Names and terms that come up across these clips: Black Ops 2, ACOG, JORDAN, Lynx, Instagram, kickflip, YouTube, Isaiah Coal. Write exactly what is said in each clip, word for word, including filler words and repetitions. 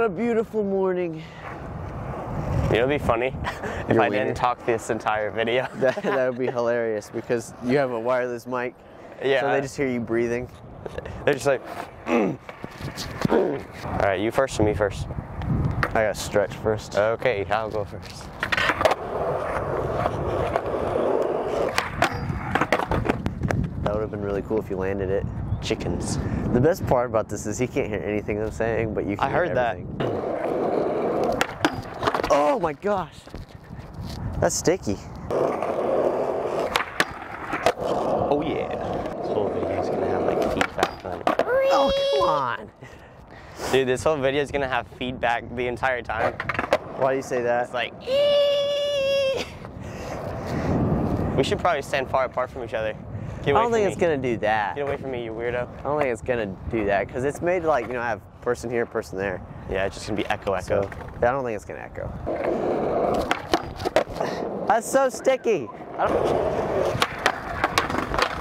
What a beautiful morning. You know, it'd be funny if You're I waiting. didn't talk this entire video. that, that would be hilarious because you have a wireless mic. Yeah. So they just hear you breathing. They're just like, all right, you first or me first? I gotta stretch first. Okay, I'll go first. That would have been really cool if you landed it. Chickens. The best part about this is he can't hear anything I'm saying, but you can I hear heard everything. that. Oh my gosh, that's sticky. Oh yeah. This whole video is gonna have like feedback on it. Oh, come on. Dude, this whole video is gonna have feedback the entire time. Why do you say that? It's like, eee! We should probably stand far apart from each other. I don't think it's gonna do that. Get away from me, you weirdo. I don't think it's gonna do that, because it's made like, you know, I have person here, person there. Yeah, it's just gonna be echo, echo. So, I don't think it's gonna echo. That's so sticky. I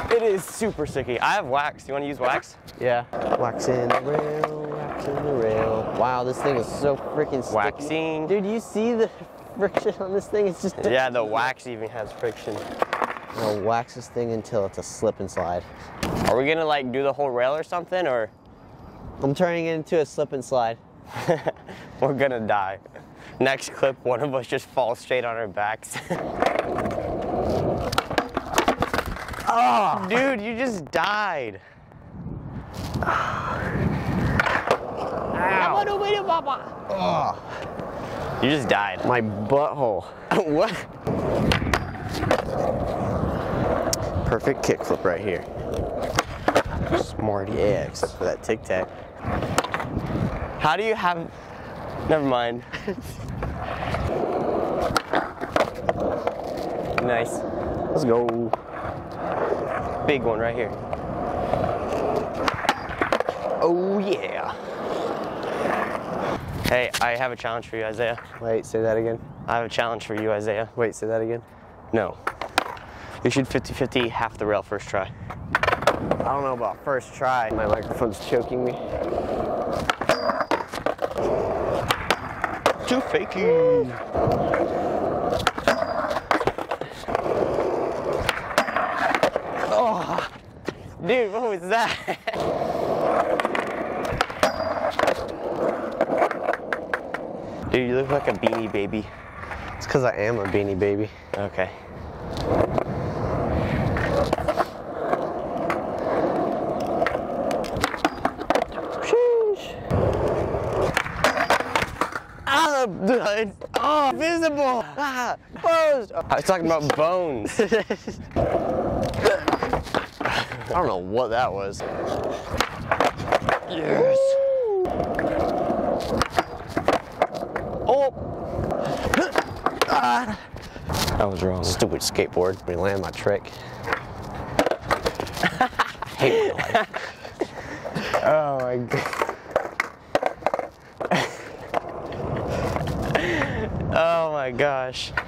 don't... It is super sticky. I have wax. You wanna use wax? Yeah. Wax in the rail, wax in the rail. Wow, this thing is so freaking sticky. Waxing. Dude, you see the friction on this thing? It's just... Yeah, the wax even has friction. I'll wax this thing until it's a slip and slide. Are we gonna like do the whole rail or something, or? I'm turning it into a slip and slide. We're gonna die. Next clip, one of us just falls straight on our backs. Oh, dude, you just died. Oh. You just died. My butthole. What? Perfect kickflip right here. Smarty. Yeah, except for that tic tac. How do you have? Never mind. Nice. Let's go. Big one right here. Oh yeah. Hey, I have a challenge for you, Isaiah. Wait, say that again. I have a challenge for you, Isaiah. Wait, say that again. No. You should fifty fifty half the rail first try. I don't know about first try. My microphone's choking me. Too fakey. Oh, dude, what was that? Dude, you look like a beanie baby. It's because I am a beanie baby. Okay. Oh, visible! Ah, bones! I was talking about bones. I don't know what that was. Yes! Ooh. Oh! Ah. That was wrong. Stupid skateboard. We land my trick. I hate my life. Oh my god. Oh my gosh. I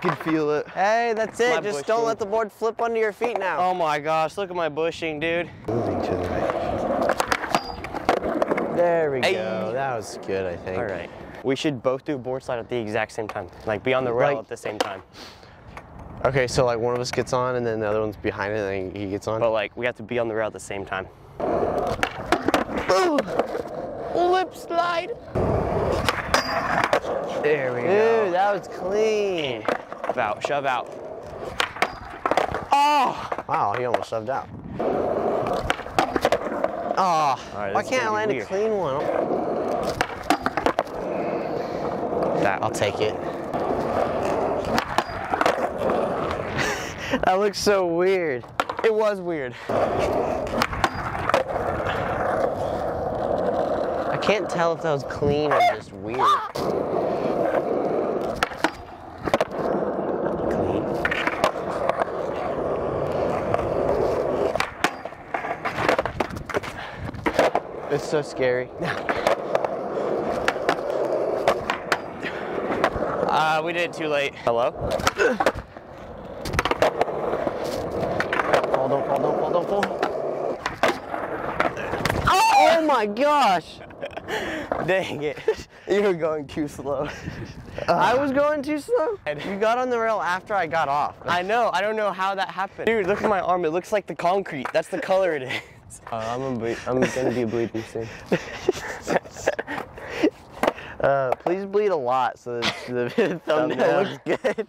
can feel it. Hey, that's it. My Just bushing. Don't let the board flip under your feet now. Oh my gosh, look at my bushing, dude. Moving to the right. There we hey. go. That was good, I think. All right. We should both do board slide at the exact same time. Like be on the rail like, at the same time. Okay, so like one of us gets on and then the other one's behind it and he gets on? But like we have to be on the rail at the same time. Ooh. Lip slide. There we Dude, go. Dude, that was clean. Shove out, shove out. Oh! Wow, he almost shoved out. Oh, right, why can't I land weird. a clean one? That, I'll take it. That looks so weird. It was weird. I can't tell if that was clean or just weird. It's so scary. Uh, we did it too late. Hello? Fall, don't fall, don't fall, don't fall. Oh! Oh my gosh. Dang it. You were going too slow. Uh, I was going too slow? You got on the rail after I got off. I know. I don't know how that happened. Dude, look at my arm. It looks like the concrete. That's the color it is. Uh, I'm gonna bleed. I'm gonna be bleeding soon. Uh, please bleed a lot so that the thumbnail looks good.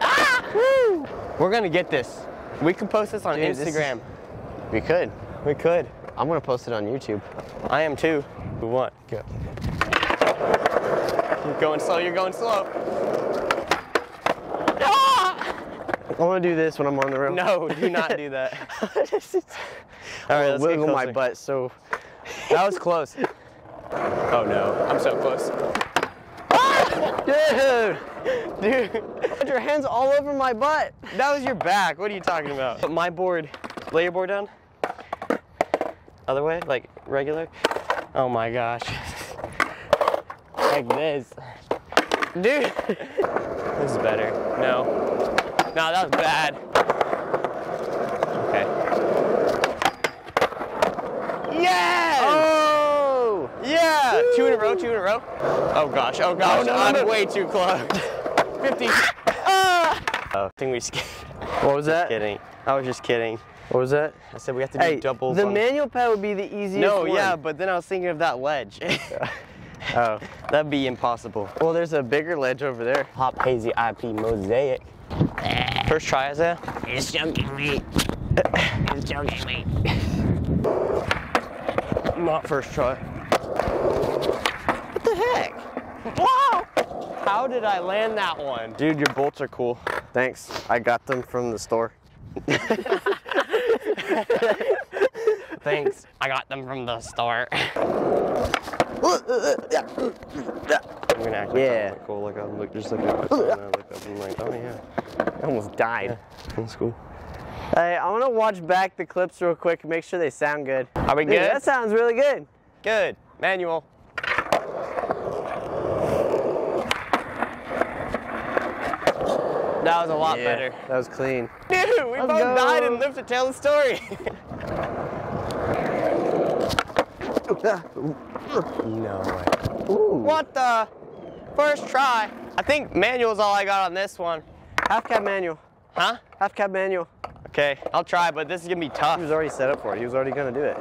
Ah! Woo! We're gonna get this. We can post this on Dude, Instagram. This is... We could. We could. I'm gonna post it on YouTube. I am too. We want. Go. You're going slow. You're going slow. Ah! I want to do this when I'm on the road. No, do not do that. Is... All right, let's wiggle my butt so. That was close. Oh no, I'm so close. Dude! Dude, you put your hands all over my butt. That was your back, what are you talking about? My board, lay your board down. Other way, like regular. Oh my gosh. Like this. Dude! This is better. No. No, that was bad. Okay. Yeah! Yeah, two in a row, two in a row. Oh gosh, oh gosh, oh, no, I'm no. way too close. fifty. Ah! Oh, I think we skipped. What was that? Just kidding. I was just kidding. What was that? I said we have to do hey, double. The bump. Manual pad would be the easiest no, one. No, yeah, but then I was thinking of that ledge. Oh, that'd be impossible. Well, there's a bigger ledge over there. Hop Hazy I P Mosaic. First try, Isaiah. It's joking me. It's joking me. Not first try. What the heck? Wow! How did I land that one? Dude, your bolts are cool. Thanks. I got them from the store. Thanks. I got them from the store. I'm gonna actually yeah. Look cool. Like, I'm look, just looking at this and I look up and I'm like, oh yeah. I almost died. Yeah. That's cool. Hey, I want to watch back the clips real quick and make sure they sound good. Are we Dude, good? That sounds really good. Good. Manual. That was a lot yeah, better. That was clean. Dude, we Let's both go. died and lived to tell the story. No way. Ooh. What the? First try. I think manual's all I got on this one. Half cab manual. Huh? Half cab manual. Okay, I'll try, but this is gonna be tough. He was already set up for it. He was already gonna do it.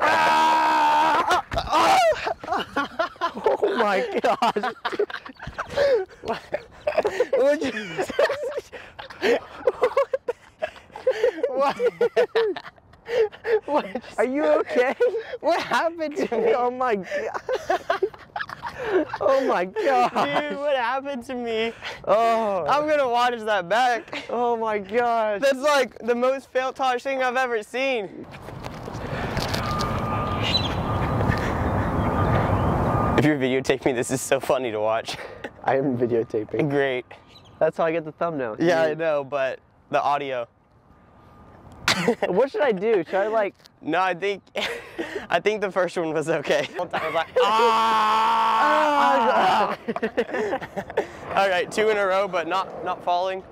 Ah! Oh! Oh my gosh. What? What you... What? What? Are you okay? What happened to me? Oh my god. Oh my god. Dude, what happened to me? Oh. I'm gonna watch that back. Oh my gosh. That's like the most fail-tosh thing I've ever seen. If you're videotaping, this is so funny to watch. I am videotaping. Great. That's how I get the thumbnail. Yeah, I know, but the audio. What should I do? Should I like? No, I think, I think the first one was okay. I was like, ah! All right, two in a row, but not not falling.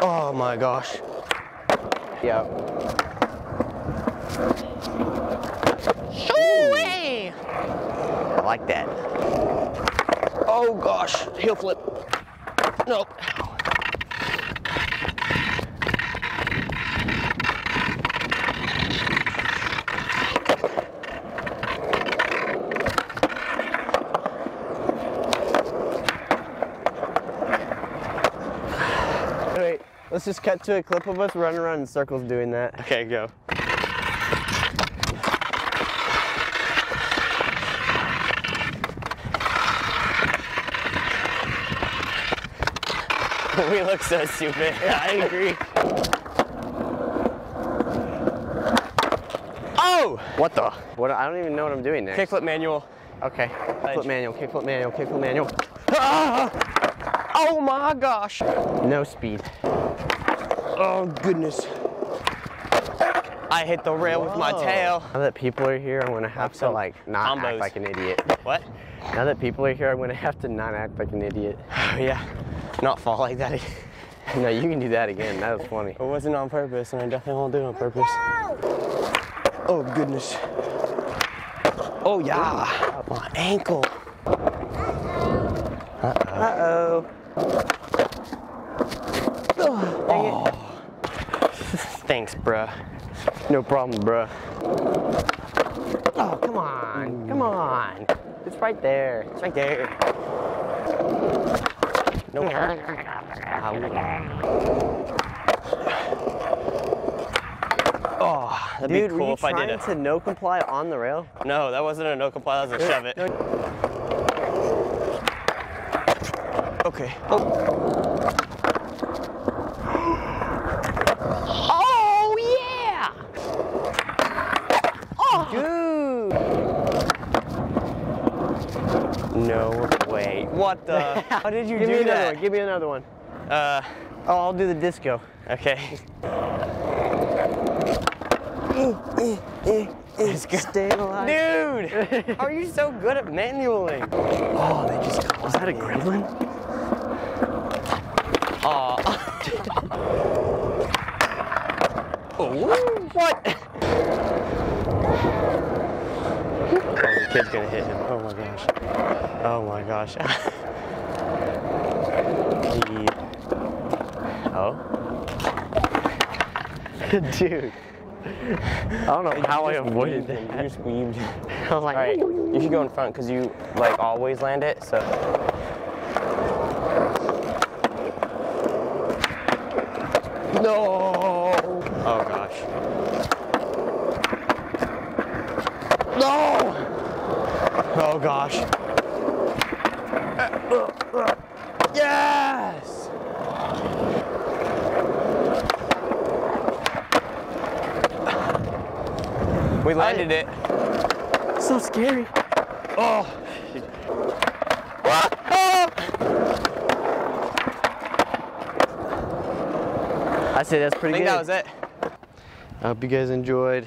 Oh my gosh. Yeah. Shoo-wee! I like that. Oh gosh, heel flip. Nope. Wait, let's just cut to a clip of us running around in circles doing that. Okay, go. We look so stupid. Yeah, I agree. Oh! What the? What? I don't even know what I'm doing next. Kickflip manual. Okay. Kickflip manual, kickflip manual, kickflip manual. Ah! Oh my gosh. No speed. Oh goodness. I hit the rail Whoa. with my tail. Now that people are here, I'm gonna have to like not combos. act like an idiot. What? Now that people are here, I'm gonna have to not act like an idiot. Oh yeah. Not fall like that again. No, you can do that again. That was funny. It wasn't on purpose, and I definitely won't do it on purpose. Oh, goodness. Oh, yeah. Ooh, my ankle. Uh-oh. Uh-oh. Oh. Oh. Thanks, bruh. No problem, bruh. Oh, come on. Ooh. Come on. It's right there. It's right there. No. Oh, that'd Dude, be cool were you if trying I did it. to no comply on the rail? No, that wasn't a no comply. That was a shove it. Okay. Oh. No way. What the? How did you Give do me that? One. Give me another one. Uh, oh, I'll do the disco. Okay. Stay alive. Dude! How are you so good at manualing? Oh, they just caught Was that a gremlin? Aw. Oh. Oh, what? Oh, the kid's gonna hit him. Oh my gosh. Oh my gosh. Oh. Dude. I don't know how I avoided that. You just weaved. I was like, all right, you should go in front because you like always land it, so. No. Oh gosh. No. Oh gosh. Yes! We landed I, it. So scary. Oh. What? Oh. I say that's pretty good. I think good. that was it. I hope you guys enjoyed.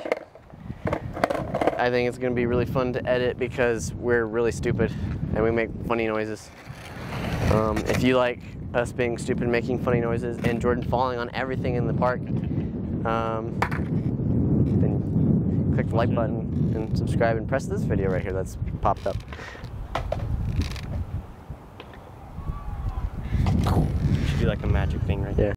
I think it's going to be really fun to edit because we're really stupid and we make funny noises. Um, if you like us being stupid, making funny noises, and Jordan falling on everything in the park, um, then click the like button and subscribe and press this video right here that's popped up. Should be like a magic thing right there. Yeah.